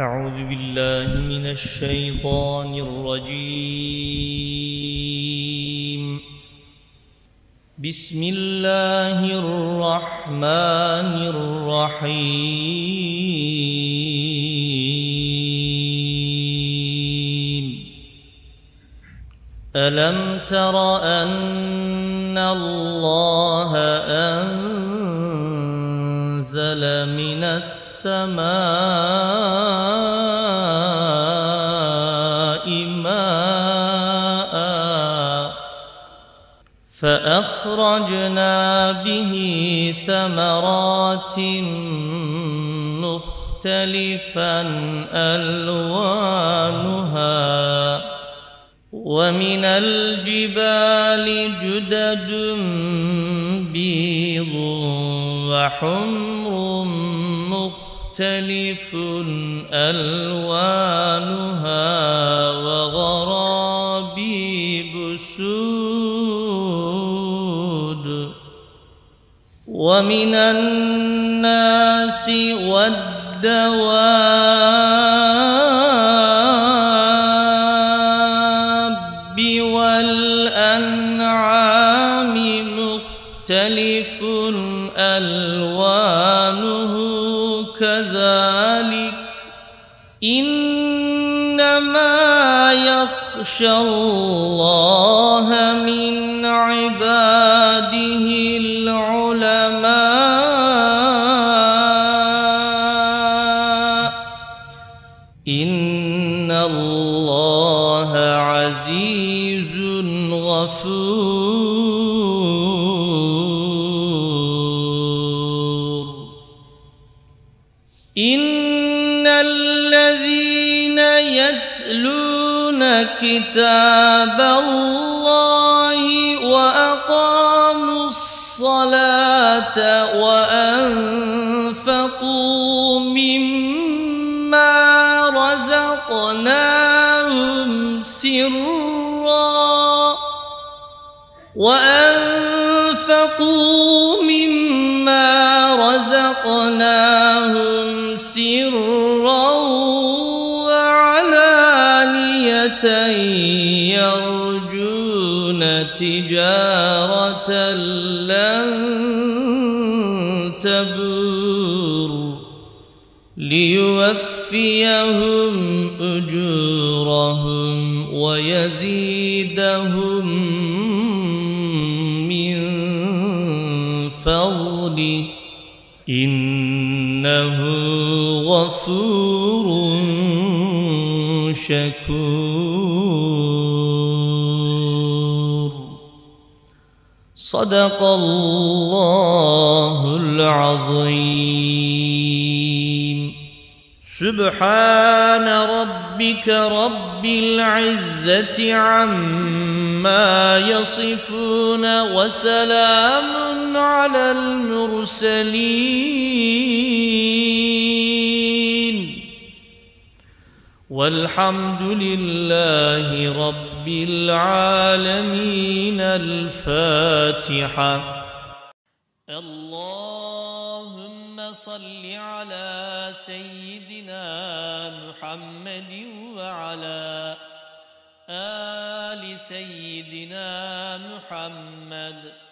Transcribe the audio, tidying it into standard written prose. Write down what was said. أعوذ بالله من الشيطان الرجيم. بسم الله الرحمن الرحيم. ألم تر أن الله أنزل من السماء ماء فأخرجنا به ثمرات مختلفا ألوانها ومن الجبال جدد بيض وحمر مختلف ألوانها وغرابيب سود ومن الناس والدواب والأنعام مختلف ألوانه كذلك إنما يخشى الله من عباده العلماء إن الله عزيز غفور. إن الذين يتلون كتاب الله وأقاموا الصلاة وأنفقوا مما رزقناهم سرا وعلانية يرجون تجارة لن تبور ليوفيهم أجورهم ويزيدهم من فضله إنه غفور شكور. صدق الله العظيم. سبحان ربك رب العزة عما يصفون وسلام على المرسلين والحمد لله رب العالمين. الفاتحة. اللهم صل على سيدنا محمد وعلى آل سيدنا محمد